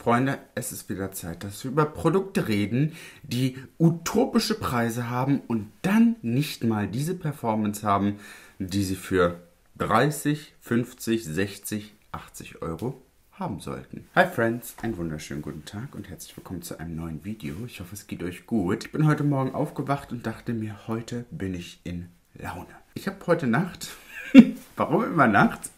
Freunde, es ist wieder Zeit, dass wir über Produkte reden, die utopische Preise haben und dann nicht mal diese Performance haben, die sie für 30, 50, 60, 80 Euro haben sollten. Hi Friends, einen wunderschönen guten Tag und herzlich willkommen zu einem neuen Video. Ich hoffe, es geht euch gut. Ich bin heute Morgen aufgewacht und dachte mir, heute bin ich in Laune. Ich habe heute Nacht, warum immer nachts,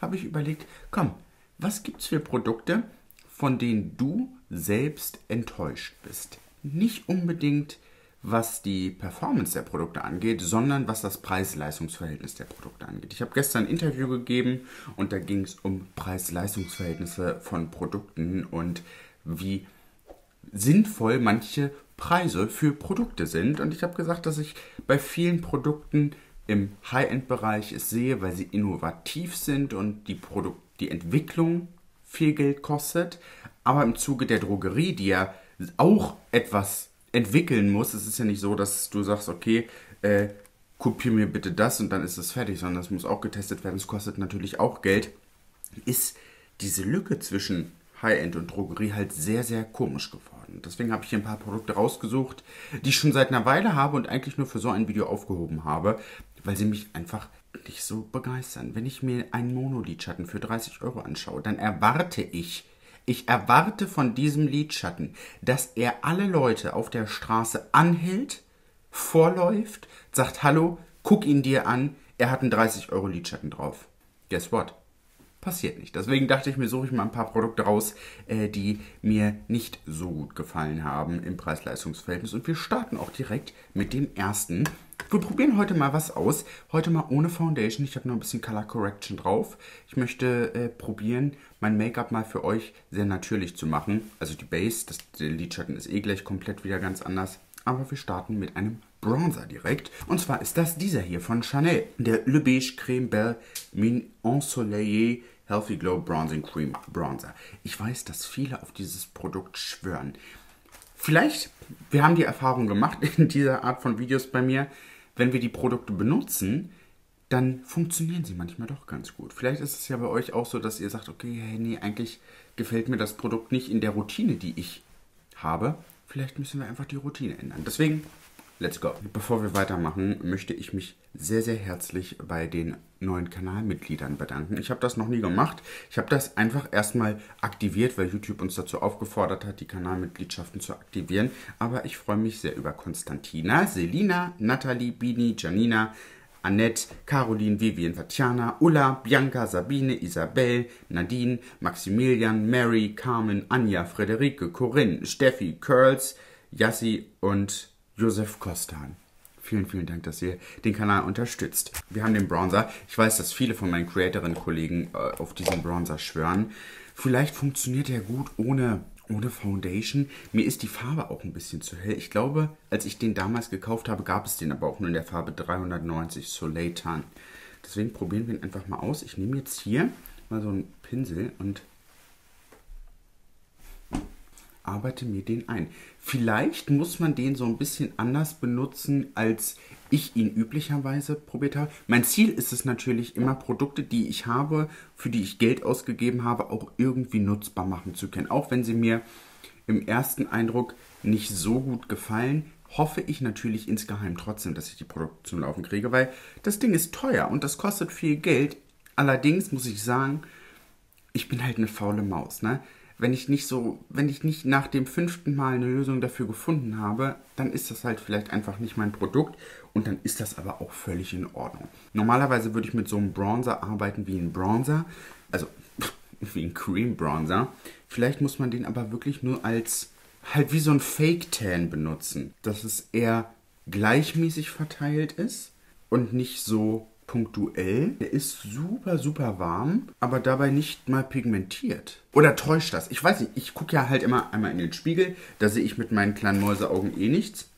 habe ich überlegt, komm, was gibt es für Produkte, von denen du selbst enttäuscht bist. Nicht unbedingt, was die Performance der Produkte angeht, sondern was das Preis-Leistungs-Verhältnis der Produkte angeht. Ich habe gestern ein Interview gegeben und da ging es um Preis-Leistungs-Verhältnisse von Produkten und wie sinnvoll manche Preise für Produkte sind. Und ich habe gesagt, dass ich bei vielen Produkten im High-End-Bereich es sehe, weil sie innovativ sind und die Entwicklung viel Geld kostet, aber im Zuge der Drogerie, die ja auch etwas entwickeln muss, es ist ja nicht so, dass du sagst, okay, kopier mir bitte das und dann ist es fertig, sondern es muss auch getestet werden, es kostet natürlich auch Geld, ist diese Lücke zwischen High-End und Drogerie halt sehr, sehr komisch geworden. Deswegen habe ich hier ein paar Produkte rausgesucht, die ich schon seit einer Weile habe und eigentlich nur für so ein Video aufgehoben habe, weil sie mich einfach nicht so begeistern. Wenn ich mir einen Monolidschatten für 30 Euro anschaue, dann erwarte ich erwarte von diesem Lidschatten, dass er alle Leute auf der Straße anhält, vorläuft, sagt, hallo, guck ihn dir an, er hat einen 30 Euro Lidschatten drauf. Guess what? Passiert nicht. Deswegen dachte ich mir, suche ich mal ein paar Produkte raus, die mir nicht so gut gefallen haben im Preis-Leistungs-Verhältnis. Und wir starten auch direkt mit dem ersten. Wir probieren heute mal was aus. Heute mal ohne Foundation. Ich habe noch ein bisschen Color Correction drauf. Ich möchte probieren, mein Make-up mal für euch sehr natürlich zu machen. Also die Base, der Lidschatten ist eh gleich komplett wieder ganz anders. Aber wir starten mit einem Bronzer direkt. Und zwar ist das dieser hier von Chanel. Der Le Beige Creme Belle Mine Ensoleillée Healthy Glow Bronzing Cream Bronzer. Ich weiß, dass viele auf dieses Produkt schwören. Vielleicht, wir haben die Erfahrung gemacht in dieser Art von Videos bei mir, wenn wir die Produkte benutzen, dann funktionieren sie manchmal doch ganz gut. Vielleicht ist es ja bei euch auch so, dass ihr sagt, okay, nee, eigentlich gefällt mir das Produkt nicht in der Routine, die ich habe. Vielleicht müssen wir einfach die Routine ändern. Deswegen, let's go. Bevor wir weitermachen, möchte ich mich sehr, sehr herzlich bei den neuen Kanalmitgliedern bedanken. Ich habe das noch nie gemacht. Ich habe das einfach erstmal aktiviert, weil YouTube uns dazu aufgefordert hat, die Kanalmitgliedschaften zu aktivieren. Aber ich freue mich sehr über Konstantina, Selina, Nathalie, Bini, Janina, Annette, Caroline, Vivian, Tatjana, Ulla, Bianca, Sabine, Isabel, Nadine, Maximilian, Mary, Carmen, Anja, Frederike, Corinne, Steffi, Curls, Yassi und Josef Kostan. Vielen, vielen Dank, dass ihr den Kanal unterstützt. Wir haben den Bronzer. Ich weiß, dass viele von meinen Creatorinnen-Kollegen auf diesen Bronzer schwören. Vielleicht funktioniert er gut ohne Foundation. Mir ist die Farbe auch ein bisschen zu hell. Ich glaube, als ich den damals gekauft habe, gab es den aber auch nur in der Farbe 390 Soleil Tan. Deswegen probieren wir ihn einfach mal aus. Ich nehme jetzt hier mal so einen Pinsel und arbeite mir den ein. Vielleicht muss man den so ein bisschen anders benutzen, als ich ihn üblicherweise probiert habe. Mein Ziel ist es natürlich immer, Produkte, die ich habe, für die ich Geld ausgegeben habe, auch irgendwie nutzbar machen zu können. Auch wenn sie mir im ersten Eindruck nicht so gut gefallen, hoffe ich natürlich insgeheim trotzdem, dass ich die Produkte zum Laufen kriege, weil das Ding ist teuer und das kostet viel Geld. Allerdings muss ich sagen, ich bin halt eine faule Maus, ne? Wenn ich nicht nach dem 5. Mal eine Lösung dafür gefunden habe, dann ist das halt vielleicht einfach nicht mein Produkt und dann ist das aber auch völlig in Ordnung. Normalerweise würde ich mit so einem Bronzer arbeiten wie ein Bronzer, also wie ein Cream Bronzer. Vielleicht muss man den aber wirklich nur als, halt wie so ein Fake Tan benutzen, dass es eher gleichmäßig verteilt ist und nicht so punktuell. Der ist super, super warm, aber dabei nicht mal pigmentiert. Oder täuscht das? Ich weiß nicht, ich gucke ja halt immer einmal in den Spiegel, da sehe ich mit meinen kleinen Mäuseaugen eh nichts.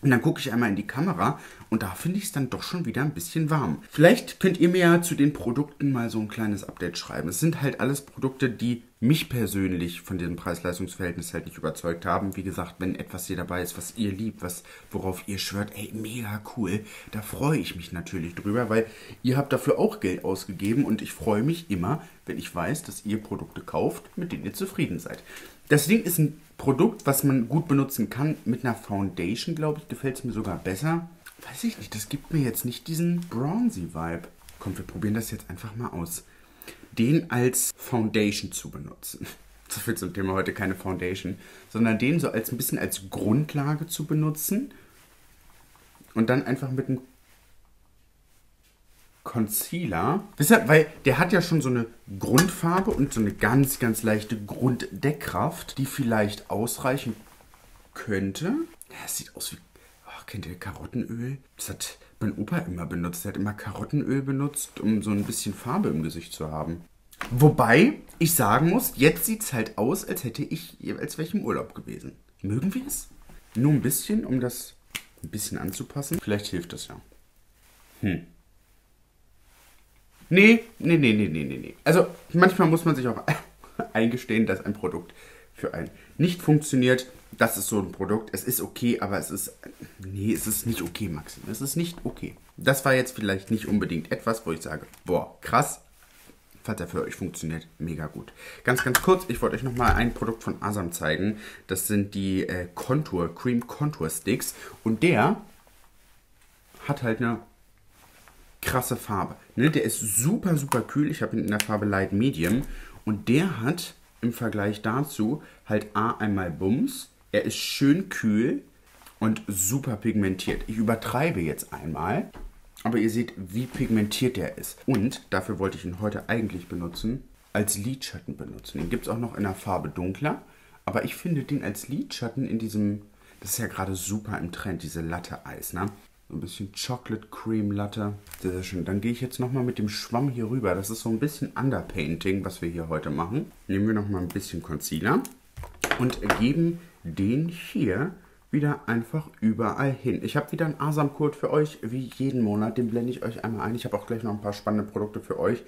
Und dann gucke ich einmal in die Kamera und da finde ich es dann doch schon wieder ein bisschen warm. Vielleicht könnt ihr mir ja zu den Produkten mal so ein kleines Update schreiben. Es sind halt alles Produkte, die mich persönlich von diesem Preis-Leistungs-Verhältnis halt nicht überzeugt haben. Wie gesagt, wenn etwas hier dabei ist, was ihr liebt, worauf ihr schwört, ey, mega cool, da freue ich mich natürlich drüber, weil ihr habt dafür auch Geld ausgegeben und ich freue mich immer, wenn ich weiß, dass ihr Produkte kauft, mit denen ihr zufrieden seid. Das Ding ist ein Produkt, was man gut benutzen kann. Mit einer Foundation, glaube ich, gefällt es mir sogar besser. Weiß ich nicht, das gibt mir jetzt nicht diesen Bronzy-Vibe. Komm, wir probieren das jetzt einfach mal aus. Den als Foundation zu benutzen. So viel zum Thema heute, keine Foundation. Sondern den so als ein bisschen als Grundlage zu benutzen. Und dann einfach mit einem Concealer. Deshalb, weil der hat ja schon so eine Grundfarbe und so eine ganz, ganz leichte Grunddeckkraft, die vielleicht ausreichen könnte. Ja, es sieht aus wie... Kennt ihr Karottenöl? Das hat mein Opa immer benutzt. Er hat immer Karottenöl benutzt, um so ein bisschen Farbe im Gesicht zu haben. Wobei ich sagen muss, jetzt sieht es halt aus, als wäre ich im Urlaub gewesen. Mögen wir es? Nur ein bisschen, um das ein bisschen anzupassen. Vielleicht hilft das ja. Nee. Also manchmal muss man sich auch eingestehen, dass ein Produkt für einen nicht funktioniert. Das ist so ein Produkt. Es ist okay, aber es ist... Nee, es ist nicht okay, Maxim. Es ist nicht okay. Das war jetzt vielleicht nicht unbedingt etwas, wo ich sage, boah, krass. Falls er für euch funktioniert, mega gut. Ganz, ganz kurz, ich wollte euch nochmal ein Produkt von Asam zeigen. Das sind die Cream Contour Sticks. Und der hat halt eine krasse Farbe. Ne? Der ist super, super kühl. Ich habe ihn in der Farbe Light Medium. Und der hat im Vergleich dazu halt einmal Bums. Er ist schön kühl und super pigmentiert. Ich übertreibe jetzt einmal, aber ihr seht, wie pigmentiert der ist. Und dafür wollte ich ihn heute eigentlich benutzen, als Lidschatten benutzen. Den gibt es auch noch in der Farbe dunkler, aber ich finde den als Lidschatten in diesem, das ist ja gerade super im Trend, diese Latte Eis, ne? So ein bisschen Chocolate Cream Latte. Sehr, sehr schön. Dann gehe ich jetzt nochmal mit dem Schwamm hier rüber. Das ist so ein bisschen Underpainting, was wir hier heute machen. Nehmen wir nochmal ein bisschen Concealer und geben den hier wieder einfach überall hin. Ich habe wieder einen Asam-Code für euch, wie jeden Monat. Den blende ich euch einmal ein. Ich habe auch gleich noch ein paar spannende Produkte für euch,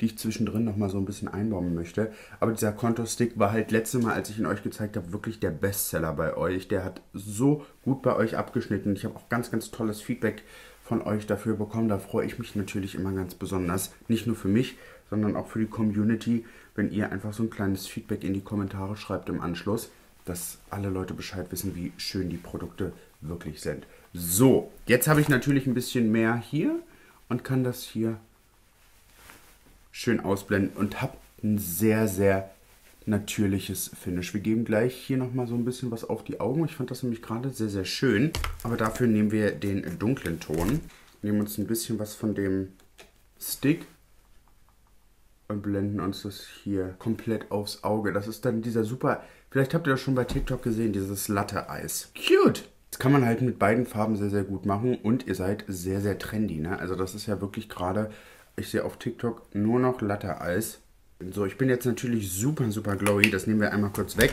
die ich zwischendrin nochmal so ein bisschen einbauen möchte. Aber dieser Contour-Stick war halt letztes Mal, als ich ihn euch gezeigt habe, wirklich der Bestseller bei euch. Der hat so gut bei euch abgeschnitten. Ich habe auch ganz, ganz tolles Feedback von euch dafür bekommen. Da freue ich mich natürlich immer ganz besonders. Nicht nur für mich, sondern auch für die Community, wenn ihr einfach so ein kleines Feedback in die Kommentare schreibt im Anschluss, dass alle Leute Bescheid wissen, wie schön die Produkte wirklich sind. So, jetzt habe ich natürlich ein bisschen mehr hier und kann das hier schön ausblenden und habe ein sehr, sehr natürliches Finish. Wir geben gleich hier nochmal so ein bisschen was auf die Augen. Ich fand das nämlich gerade sehr, sehr schön. Aber dafür nehmen wir den dunklen Ton, nehmen uns ein bisschen was von dem Stick und blenden uns das hier komplett aufs Auge. Das ist dann dieser super... Vielleicht habt ihr das schon bei TikTok gesehen, dieses Latte-Eis. Cute! Das kann man halt mit beiden Farben sehr, sehr gut machen und ihr seid sehr, sehr trendy, ne? Also das ist ja wirklich gerade, ich sehe auf TikTok nur noch Latte-Eis. So, ich bin jetzt natürlich super, super glowy. Das nehmen wir einmal kurz weg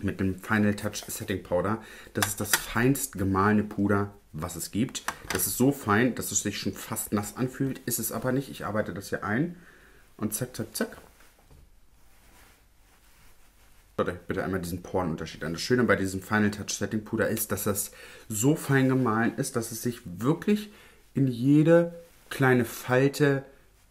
mit dem Final Touch Setting Powder. Das ist das feinst gemahlene Puder, was es gibt. Das ist so fein, dass es sich schon fast nass anfühlt. Ist es aber nicht. Ich arbeite das hier ein und zack, zack, zack. Bitte einmal diesen Porenunterschied an. Das Schöne bei diesem Final Touch Setting Puder ist, dass das so fein gemahlen ist, dass es sich wirklich in jede kleine Falte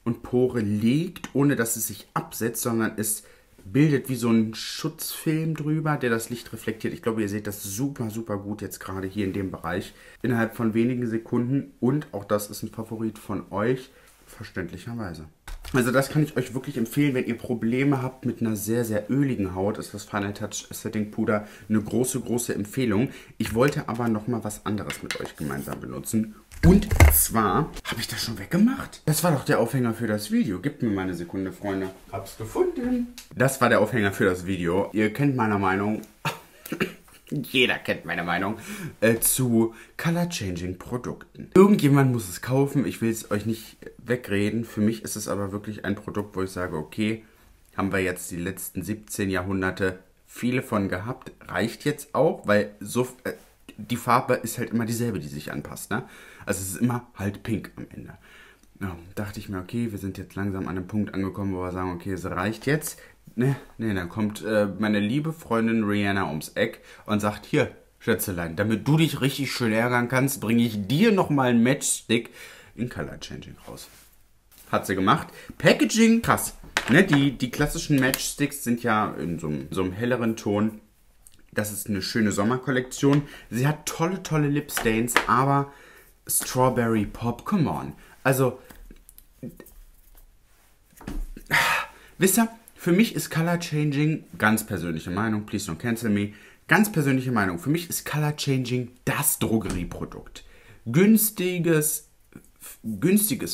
und Pore legt, ohne dass es sich absetzt, sondern es bildet wie so einen Schutzfilm drüber, der das Licht reflektiert. Ich glaube, ihr seht das super, super gut jetzt gerade hier in dem Bereich. Innerhalb von wenigen Sekunden und auch das ist ein Favorit von euch, verständlicherweise. Also das kann ich euch wirklich empfehlen, wenn ihr Probleme habt mit einer sehr, sehr öligen Haut, ist das Final Touch Setting Puder eine große, große Empfehlung. Ich wollte aber nochmal was anderes mit euch gemeinsam benutzen. Und zwar, habe ich das schon weggemacht? Das war doch der Aufhänger für das Video. Gebt mir mal eine Sekunde, Freunde. Hab's gefunden. Das war der Aufhänger für das Video. Ihr kennt meine Meinung. Jeder kennt meine Meinung zu Color-Changing-Produkten. Irgendjemand muss es kaufen, ich will es euch nicht wegreden. Für mich ist es aber wirklich ein Produkt, wo ich sage, okay, haben wir jetzt die letzten 17 Jahrhunderte viele von gehabt. Reicht jetzt auch, weil so die Farbe ist halt immer dieselbe, die sich anpasst. Ne? Also es ist immer halt pink am Ende. Ja, dachte ich mir, okay, wir sind jetzt langsam an einem Punkt angekommen, wo wir sagen, okay, es reicht jetzt. Nee, dann kommt meine liebe Freundin Rihanna ums Eck und sagt, hier, Schätzelein, damit du dich richtig schön ärgern kannst, bringe ich dir nochmal einen Matchstick in Color Changing raus. Hat sie gemacht. Packaging, krass. Ne, die klassischen Matchsticks sind ja in so einem helleren Ton. Das ist eine schöne Sommerkollektion. Sie hat tolle, tolle Lipstains, aber Strawberry Pop, come on. Also, wisst ihr, für mich ist Color Changing, ganz persönliche Meinung, please don't cancel me, ganz persönliche Meinung, für mich ist Color Changing das Drogerieprodukt. Günstiges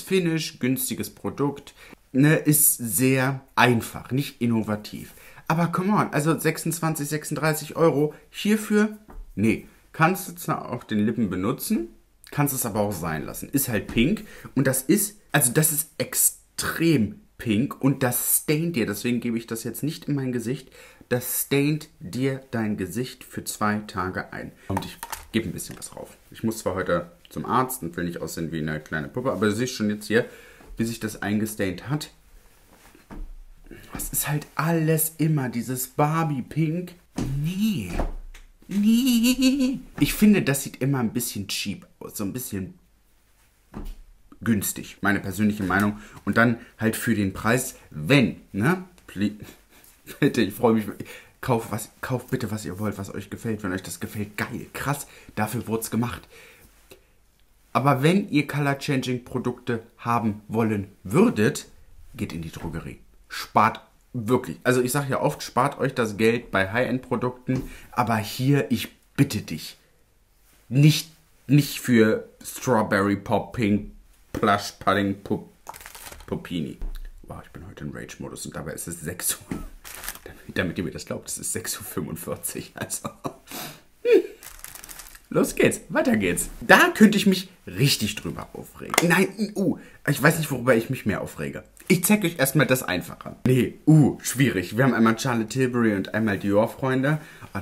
Finish, günstiges Produkt, ne, ist sehr einfach, nicht innovativ. Aber come on, also 26, 36 Euro hierfür, nee, kannst du zwar auf den Lippen benutzen, kannst es aber auch sein lassen. Ist halt pink und das ist, also das ist extrem pink und das staint dir, deswegen gebe ich das jetzt nicht in mein Gesicht, das staint dir dein Gesicht für 2 Tage ein. Und ich gebe ein bisschen was drauf. Ich muss zwar heute zum Arzt und will nicht aussehen wie eine kleine Puppe, aber du siehst schon jetzt hier, wie sich das eingestaint hat. Das ist halt alles immer dieses Barbie-Pink. Nee. Ich finde, das sieht immer ein bisschen cheap aus, so ein bisschen günstig, meine persönliche Meinung. Und dann halt für den Preis, wenn, ne? Bitte, ich freue mich. Kauft bitte, was ihr wollt, was euch gefällt. Wenn euch das gefällt, geil, krass, dafür wurde es gemacht. Aber wenn ihr Color-Changing-Produkte haben wollen würdet, geht in die Drogerie. Spart wirklich. Also ich sage ja oft, spart euch das Geld bei High-End-Produkten. Aber hier, ich bitte dich, nicht für Strawberry Pop Pink Plush Pudding Popini. Wow, ich bin heute in Rage-Modus und dabei ist es 6 Uhr. Damit ihr mir das glaubt, es ist 6:45 Uhr. Also, los geht's, weiter geht's. Da könnte ich mich richtig drüber aufregen. Nein, ich weiß nicht, worüber ich mich mehr aufrege. Ich zeig euch erstmal das Einfache. Nee, schwierig. Wir haben einmal Charlotte Tilbury und einmal Dior, Freunde. Oh,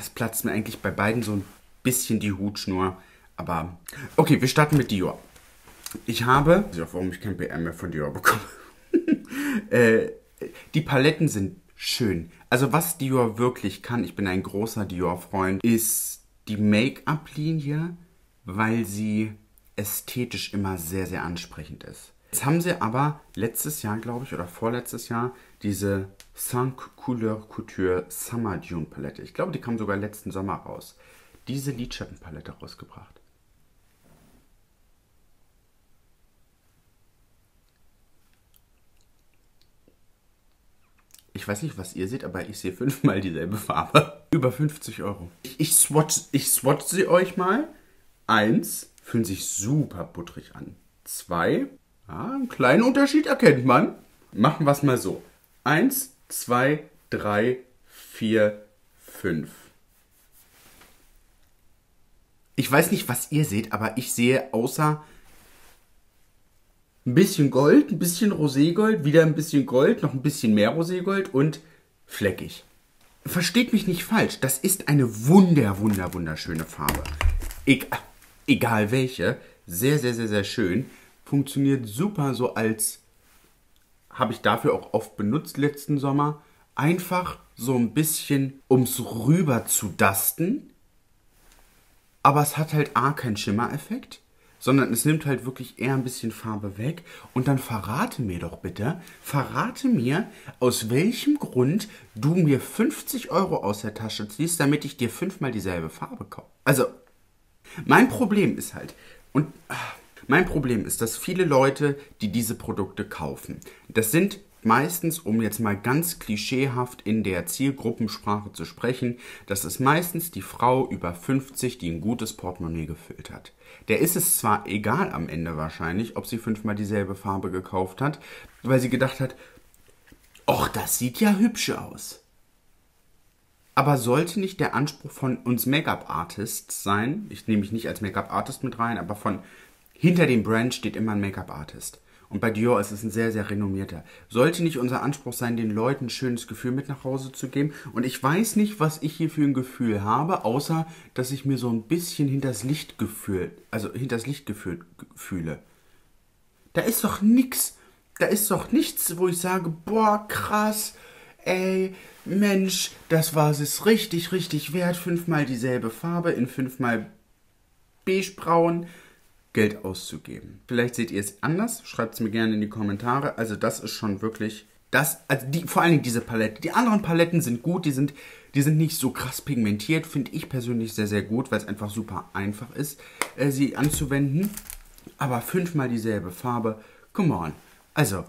es platzt mir eigentlich bei beiden so ein bisschen die Hutschnur. Aber, okay, wir starten mit Dior. Ich habe, ich weiß auch, warum ich kein BM mehr von Dior bekomme. Die Paletten sind schön. Also, was Dior wirklich kann, ich bin ein großer Dior-Freund, ist die Make-up-Linie, weil sie ästhetisch immer sehr, sehr ansprechend ist. Jetzt haben sie aber letztes Jahr, glaube ich, oder vorletztes Jahr, diese Saint-Couleur-Couture-Summer-Dune Palette. Ich glaube, die kam sogar letzten Sommer raus. Diese Lidschattenpalette rausgebracht. Ich weiß nicht, was ihr seht, aber ich sehe 5-mal dieselbe Farbe. Über 50 Euro. Ich swatch sie euch mal. 1, fühlen sich super butterig an. 2, ja, einen kleinen Unterschied erkennt man. Machen wir es mal so. 1, 2, 3, 4, 5. Ich weiß nicht, was ihr seht, aber ich sehe außer ein bisschen Gold, ein bisschen Roségold, wieder ein bisschen Gold, noch ein bisschen mehr Roségold und fleckig. Versteht mich nicht falsch, das ist eine wunderschöne Farbe. Egal welche, sehr schön. Funktioniert super so als, habe ich dafür auch oft benutzt letzten Sommer, einfach so ein bisschen ums Rüber zu dusten. Aber es hat halt A, keinen Schimmereffekt, sondern es nimmt halt wirklich eher ein bisschen Farbe weg. Und dann verrate mir doch bitte, aus welchem Grund du mir 50 Euro aus der Tasche ziehst, damit ich dir 5-mal dieselbe Farbe kaufe. Also, mein Problem ist halt, dass viele Leute, die diese Produkte kaufen, das sind meistens, um jetzt mal ganz klischeehaft in der Zielgruppensprache zu sprechen, das ist meistens die Frau über 50, die ein gutes Portemonnaie gefüllt hat. Der ist es zwar egal am Ende wahrscheinlich, ob sie 5-mal dieselbe Farbe gekauft hat, weil sie gedacht hat, och, das sieht ja hübsch aus. Aber sollte nicht der Anspruch von uns Make-up-Artists sein, ich nehme mich nicht als Make-up-Artist mit rein, aber von hinter dem Brand steht immer ein Make-up-Artist. Und bei Dior ist es ein sehr renommierter. Sollte nicht unser Anspruch sein, den Leuten ein schönes Gefühl mit nach Hause zu geben? Und ich weiß nicht, was ich hier für ein Gefühl habe, außer, dass ich mir so ein bisschen hinters Licht gefühlt fühle. Da ist doch nichts, wo ich sage, boah, krass, ey, Mensch, das war es richtig, richtig wert. 5-mal dieselbe Farbe in 5-mal beigebraun Geld auszugeben. Vielleicht seht ihr es anders, schreibt es mir gerne in die Kommentare. Also das ist schon wirklich das, also die, vor allen Dingen diese Palette. Die anderen Paletten sind gut, die sind nicht so krass pigmentiert, finde ich persönlich sehr, sehr gut, weil es einfach super einfach ist, sie anzuwenden. Aber 5-mal dieselbe Farbe, come on. Also,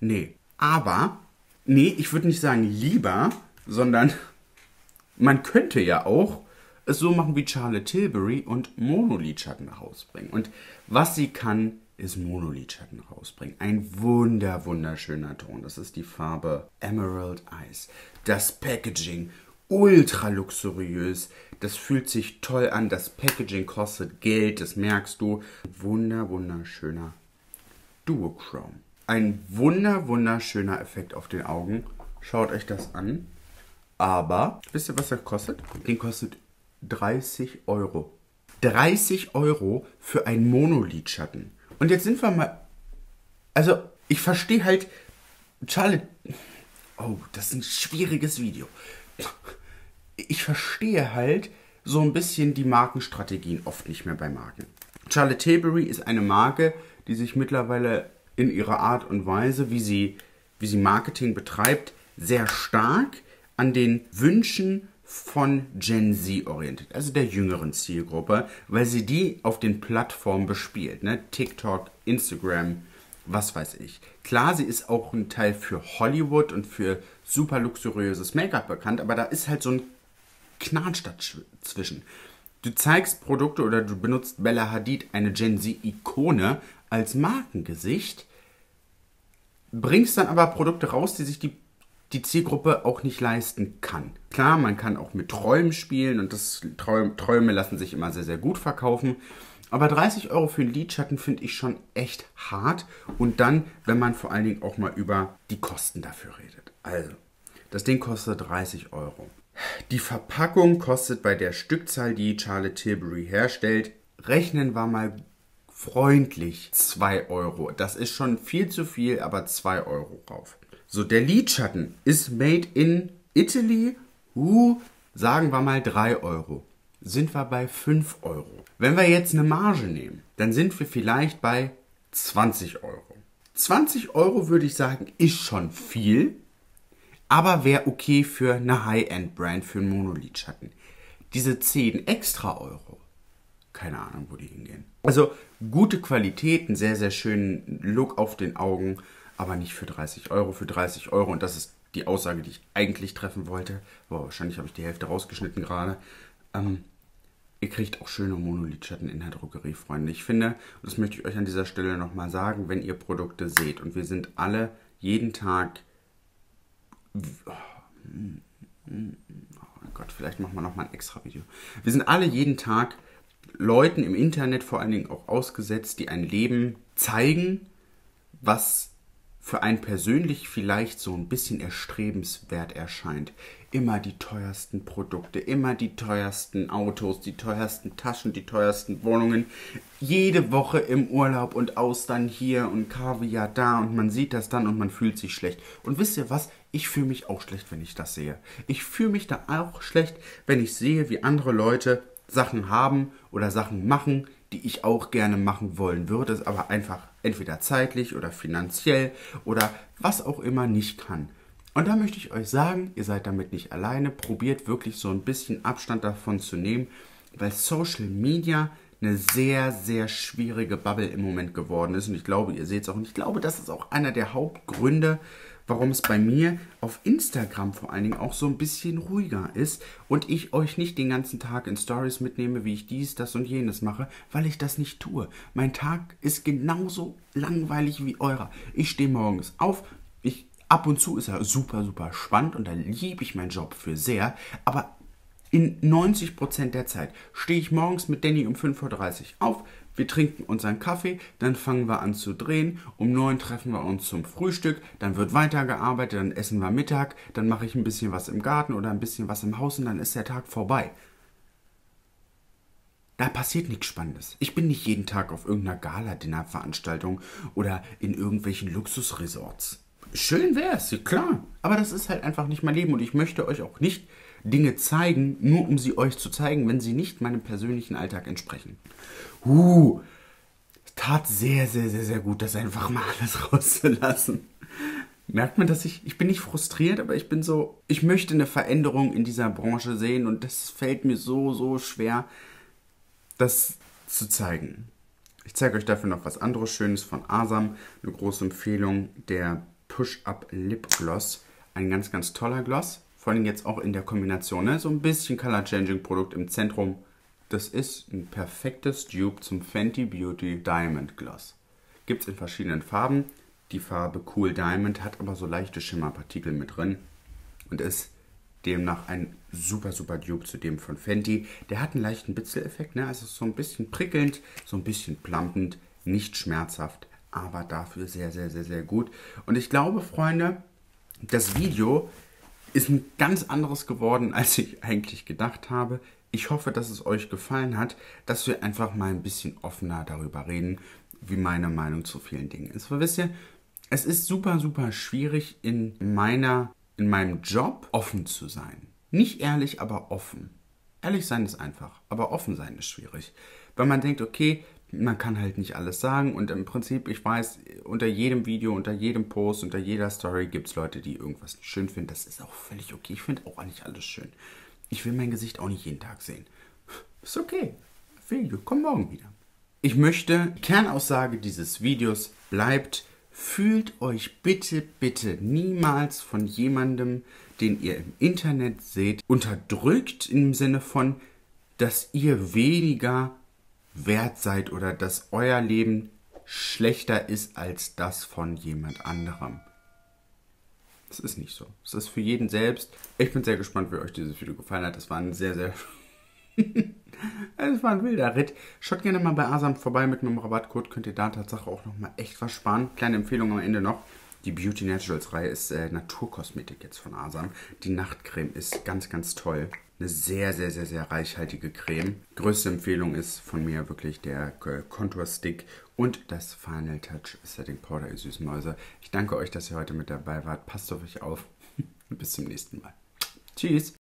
nee. Aber, nee, ich würde nicht sagen lieber, sondern man könnte ja auch es so machen wie Charlotte Tilbury und Monolidschatten rausbringen. Und was sie kann, ist Monolidschatten rausbringen. Ein wunderschöner Ton. Das ist die Farbe Emerald Eyes. Das Packaging ultra luxuriös. Das fühlt sich toll an. Das Packaging kostet Geld, das merkst du. Wunderschöner Duochrome. Ein wunderschöner Effekt auf den Augen. Schaut euch das an. Aber, wisst ihr, was der kostet? Den kostet 30 Euro. 30 Euro für einen Monolidschatten. Und jetzt sind wir mal... Also, ich verstehe halt... Charlotte... Oh, das ist ein schwieriges Video. Ich verstehe halt so ein bisschen die Markenstrategien oft nicht mehr bei Marken. Charlotte Tilbury ist eine Marke, die sich mittlerweile in ihrer Art und Weise, wie sie Marketing betreibt, sehr stark an den Wünschen von Gen Z orientiert, also der jüngeren Zielgruppe, weil sie die auf den Plattformen bespielt, ne? TikTok, Instagram, was weiß ich. Klar, sie ist auch ein Teil für Hollywood und für super luxuriöses Make-up bekannt, aber da ist halt so ein Knatsch dazwischen. Du zeigst Produkte oder du benutzt Bella Hadid, eine Gen Z-Ikone, als Markengesicht, bringst dann aber Produkte raus, die sich die Zielgruppe auch nicht leisten kann. Klar, man kann auch mit Träumen spielen und das Träume lassen sich immer sehr, sehr gut verkaufen. Aber 30 Euro für einen Lidschatten finde ich schon echt hart. Und dann, wenn man vor allen Dingen auch mal über die Kosten dafür redet. Also, das Ding kostet 30 Euro. Die Verpackung kostet bei der Stückzahl, die Charlotte Tilbury herstellt, rechnen wir mal freundlich 2 Euro. Das ist schon viel zu viel, aber 2 Euro drauf. So, der Lidschatten ist made in Italy, sagen wir mal 3 Euro. Sind wir bei 5 Euro. Wenn wir jetzt eine Marge nehmen, dann sind wir vielleicht bei 20 Euro. 20 Euro würde ich sagen, ist schon viel, aber wäre okay für eine High-End-Brand, für einen Monolidschatten. Diese 10 extra Euro, keine Ahnung, wo die hingehen. Also gute Qualität, einen sehr, sehr schönen Look auf den Augen, aber nicht für 30 Euro. Für 30 Euro, und das ist die Aussage, die ich eigentlich treffen wollte. Boah, wahrscheinlich habe ich die Hälfte rausgeschnitten gerade. Ihr kriegt auch schöne Monolidschatten in der Drogerie, Freunde. Ich finde, und das möchte ich euch an dieser Stelle nochmal sagen, wenn ihr Produkte seht, und wir sind alle jeden Tag... Oh Gott, vielleicht machen wir nochmal ein extra Video. Wir sind alle jeden Tag Leuten im Internet vor allen Dingen auch ausgesetzt, die ein Leben zeigen, was... für einen persönlich vielleicht so ein bisschen erstrebenswert erscheint. Immer die teuersten Produkte, immer die teuersten Autos, die teuersten Taschen, die teuersten Wohnungen. Jede Woche im Urlaub und Austern hier und Kaviar da, und man sieht das dann und man fühlt sich schlecht. Und wisst ihr was? Ich fühle mich auch schlecht, wenn ich das sehe. Ich fühle mich da auch schlecht, wenn ich sehe, wie andere Leute Sachen haben oder Sachen machen, die ich auch gerne machen wollen würde, es aber einfach entweder zeitlich oder finanziell oder was auch immer nicht kann. Und da möchte ich euch sagen, ihr seid damit nicht alleine. Probiert wirklich so ein bisschen Abstand davon zu nehmen, weil Social Media eine sehr, sehr schwierige Bubble im Moment geworden ist. Und ich glaube, ihr seht es auch. Und ich glaube, das ist auch einer der Hauptgründe, warum es bei mir auf Instagram vor allen Dingen auch so ein bisschen ruhiger ist und ich euch nicht den ganzen Tag in Stories mitnehme, wie ich dies, das und jenes mache, weil ich das nicht tue. Mein Tag ist genauso langweilig wie eurer. Ich stehe morgens auf, ab und zu ist er super spannend und da liebe ich meinen Job für sehr, aber in 90% der Zeit stehe ich morgens mit Danny um 5:30 Uhr auf. Wir trinken unseren Kaffee, dann fangen wir an zu drehen, um 9 treffen wir uns zum Frühstück, dann wird weitergearbeitet, dann essen wir Mittag, dann mache ich ein bisschen was im Garten oder ein bisschen was im Haus und dann ist der Tag vorbei. Da passiert nichts Spannendes. Ich bin nicht jeden Tag auf irgendeiner Gala-Dinner-Veranstaltung oder in irgendwelchen Luxusresorts. Schön wäre es, klar. Aber das ist halt einfach nicht mein Leben. Und ich möchte euch auch nicht Dinge zeigen, nur um sie euch zu zeigen, wenn sie nicht meinem persönlichen Alltag entsprechen. Es tat sehr, sehr, sehr, sehr gut, das einfach mal alles rauszulassen. Merkt man, dass ich bin nicht frustriert, aber ich bin so, ich möchte eine Veränderung in dieser Branche sehen und das fällt mir so, so schwer, das zu zeigen. Ich zeige euch dafür noch was anderes Schönes von Asam. Eine große Empfehlung, der Push-Up Lip Gloss. Ein ganz, ganz toller Gloss. Vor allem jetzt auch in der Kombination, ne? So ein bisschen Color-Changing-Produkt im Zentrum. Das ist ein perfektes Dupe zum Fenty Beauty Diamond Gloss. Gibt es in verschiedenen Farben. Die Farbe Cool Diamond hat aber so leichte Schimmerpartikel mit drin. Und ist demnach ein super, super Dupe zu dem von Fenty. Der hat einen leichten Bitzel-Effekt, ne? Also so ein bisschen prickelnd, so ein bisschen plumpend, nicht schmerzhaft. Aber dafür sehr, sehr, sehr, sehr gut. Und ich glaube, Freunde, das Video ist ein ganz anderes geworden, als ich eigentlich gedacht habe. Ich hoffe, dass es euch gefallen hat, dass wir einfach mal ein bisschen offener darüber reden, wie meine Meinung zu vielen Dingen ist. Weil wisst ihr, es ist super, super schwierig, in meinem Job offen zu sein. Nicht ehrlich, aber offen. Ehrlich sein ist einfach, aber offen sein ist schwierig. Weil man denkt, okay, man kann halt nicht alles sagen und im Prinzip, ich weiß, unter jedem Video, unter jedem Post, unter jeder Story gibt es Leute, die irgendwas nicht schön finden. Das ist auch völlig okay. Ich finde auch nicht alles schön. Ich will mein Gesicht auch nicht jeden Tag sehen. Ist okay. Video, komm morgen wieder. Ich möchte, die Kernaussage dieses Videos bleibt, fühlt euch bitte, bitte niemals von jemandem, den ihr im Internet seht, unterdrückt im Sinne von, dass ihr weniger wert seid oder dass euer Leben schlechter ist als das von jemand anderem. Das ist nicht so. Das ist für jeden selbst. Ich bin sehr gespannt, wie euch dieses Video gefallen hat. Das war ein sehr, sehr... Es war ein wilder Ritt. Schaut gerne mal bei Asam vorbei. Mit meinem Rabattcode könnt ihr da Tatsache auch nochmal echt was sparen. Kleine Empfehlung am Ende noch. Die Beauty Naturals Reihe ist Naturkosmetik jetzt von Asam. Die Nachtcreme ist ganz, ganz toll. Eine sehr, sehr, sehr, sehr reichhaltige Creme. Größte Empfehlung ist von mir wirklich der Contour Stick und das Final Touch Setting Powder, ihr süßen Mäuse. Ich danke euch, dass ihr heute mit dabei wart. Passt auf euch auf. Bis zum nächsten Mal. Tschüss.